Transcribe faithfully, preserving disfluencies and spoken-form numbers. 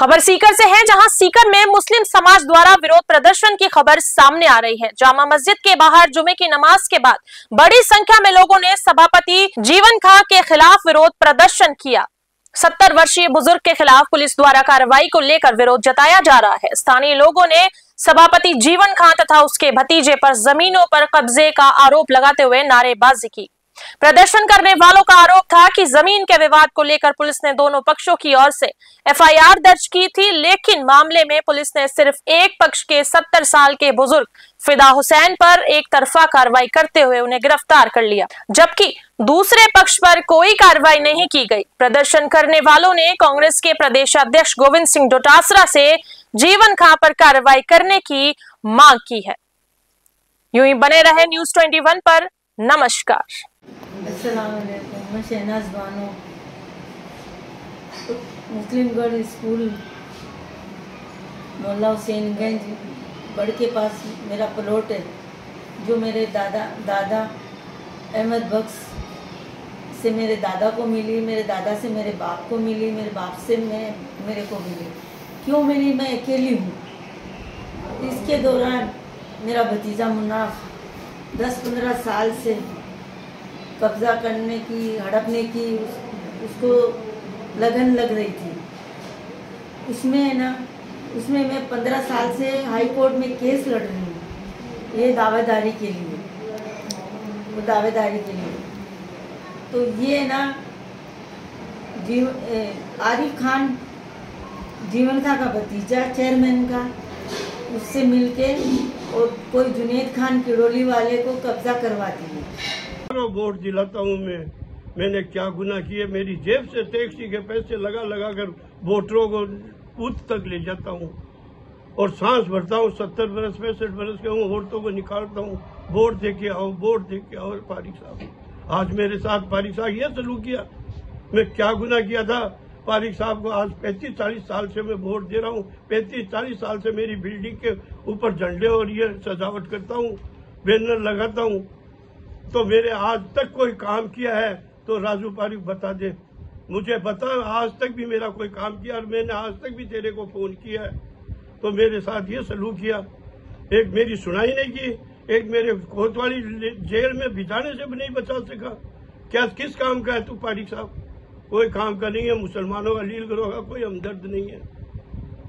खबर सीकर से है, जहां सीकर में मुस्लिम समाज द्वारा विरोध प्रदर्शन की खबर सामने आ रही है। जामा मस्जिद के बाहर जुमे की नमाज के बाद बड़ी संख्या में लोगों ने सभापति जीवन खां के खिलाफ विरोध प्रदर्शन किया। सत्तर वर्षीय बुजुर्ग के खिलाफ पुलिस द्वारा कार्रवाई को लेकर विरोध जताया जा रहा है। स्थानीय लोगों ने सभापति जीवन खां तथा उसके भतीजे पर जमीनों पर कब्जे का आरोप लगाते हुए नारेबाजी की। प्रदर्शन करने वालों का आरोप था कि जमीन के विवाद को लेकर पुलिस ने दोनों पक्षों की ओर से एफ आई आर दर्ज की थी, लेकिन मामले में पुलिस ने सिर्फ एक पक्ष के सत्तर साल के बुजुर्ग फिदाहुसैन पर एक तरफा कार्रवाई करते हुए उन्हें गिरफ्तार कर लिया, जबकि दूसरे पक्ष पर कोई कार्रवाई नहीं की गई। प्रदर्शन करने वालों ने कांग्रेस के प्रदेशाध्यक्ष गोविंद सिंह डोटासरा से जीवन खां पर कार्रवाई करने की मांग की है। यूं ही बने रहे न्यूज़ इक्कीस पर। नमस्कार। अस्सलाम वालेकुम, मैं Shahnaz Bano Muslim girl school मोहल्ला हुसैनगंज बड़ के पास मेरा प्लॉट है, जो मेरे दादा दादा अहमद बख्स से मेरे दादा को मिली, मेरे दादा से मेरे बाप को मिली, मेरे बाप से मैं मेरे को मिली। क्यों मिली? मैं अकेली हूँ। इसके दौरान मेरा भतीजा मुनाफ़ दस पंद्रह साल से कब्जा करने की, हड़पने की उस, उसको लगन लग रही थी। उसमें है ना, उसमें मैं पंद्रह साल से हाई कोर्ट में केस लड़ रही हूँ, ये दावेदारी के लिए, वो दावेदारी के लिए। तो ये है ना, जीव आरिफ खान जीवन खां का भतीजा चेयरमैन का, उससे मिलके और कोई जुनेद खान किडोली वाले को कब्जा करवाती है। वोट दिलाता हूँ मैं, मैंने क्या गुनाह किए? मेरी जेब से टैक्सी के पैसे लगा लगा कर वोटरों को बूथ तक ले जाता हूँ और सांस भरता हूँ। सत्तर बरस पैंसठ बरस के हूँ, वोटरों को निकालता हूँ, वोट दे के आओ, वोट दे के आओ। पारिक साहब आज मेरे साथ, पारिक साहब यह सलूक किया। मैं क्या गुनाह किया था? पारिक साहब को आज पैंतीस चालीस साल से मैं वोट दे रहा हूँ, पैंतीस चालीस साल से मेरी बिल्डिंग के ऊपर झंडे और ये सजावट करता हूँ, बैनर लगाता हूँ। तो मेरे आज तक कोई काम किया है तो राजू पारिक बता दे, मुझे बता, आज तक भी मेरा कोई काम किया? और मैंने आज तक भी तेरे को फोन किया है तो मेरे साथ ये सलूक किया। एक मेरी सुनाई नहीं की, एक मेरे कोतवाली जेल में बिठाने से भी नहीं बचा सका। क्या किस काम का है तू पारिक साहब? कोई काम का नहीं है। मुसलमानों का, लील गिरोह का कोई हमदर्द नहीं है।